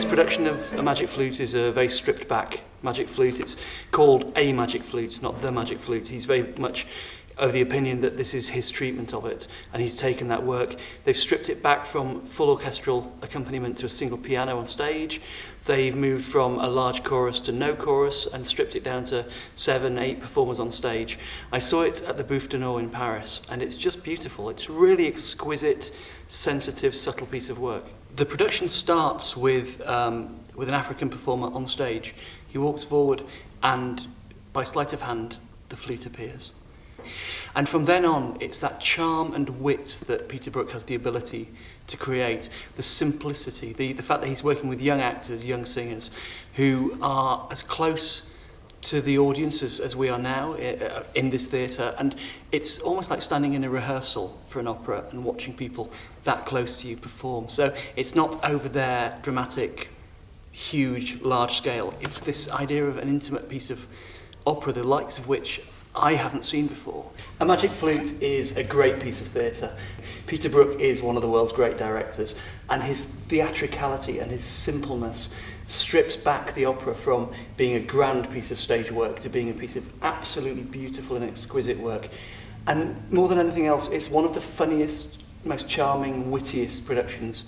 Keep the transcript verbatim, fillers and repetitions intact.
This production of A Magic Flute is a very stripped back Magic Flute. It's called A Magic Flute, not The Magic Flute. He's very much of the opinion that this is his treatment of it, and he's taken that work. They've stripped it back from full orchestral accompaniment to a single piano on stage. They've moved from a large chorus to no chorus and stripped it down to seven, eight performers on stage. I saw it at the Bouffes du Nord in Paris, and it's just beautiful. It's really exquisite, sensitive, subtle piece of work. The production starts with, um, with an African performer on stage. He walks forward and, by sleight of hand, the flute appears. And from then on, it's that charm and wit that Peter Brook has the ability to create, the simplicity, the, the fact that he's working with young actors, young singers, who are as close to the audience as, as we are now in this theatre, and it's almost like standing in a rehearsal for an opera and watching people that close to you perform. So it's not over there, dramatic, huge, large scale. It's this idea of an intimate piece of opera, the likes of which I haven't seen before. A Magic Flute is a great piece of theatre. Peter Brook is one of the world's great directors, and his theatricality and his simpleness strips back the opera from being a grand piece of stage work to being a piece of absolutely beautiful and exquisite work. And more than anything else, it's one of the funniest, most charming, wittiest productions.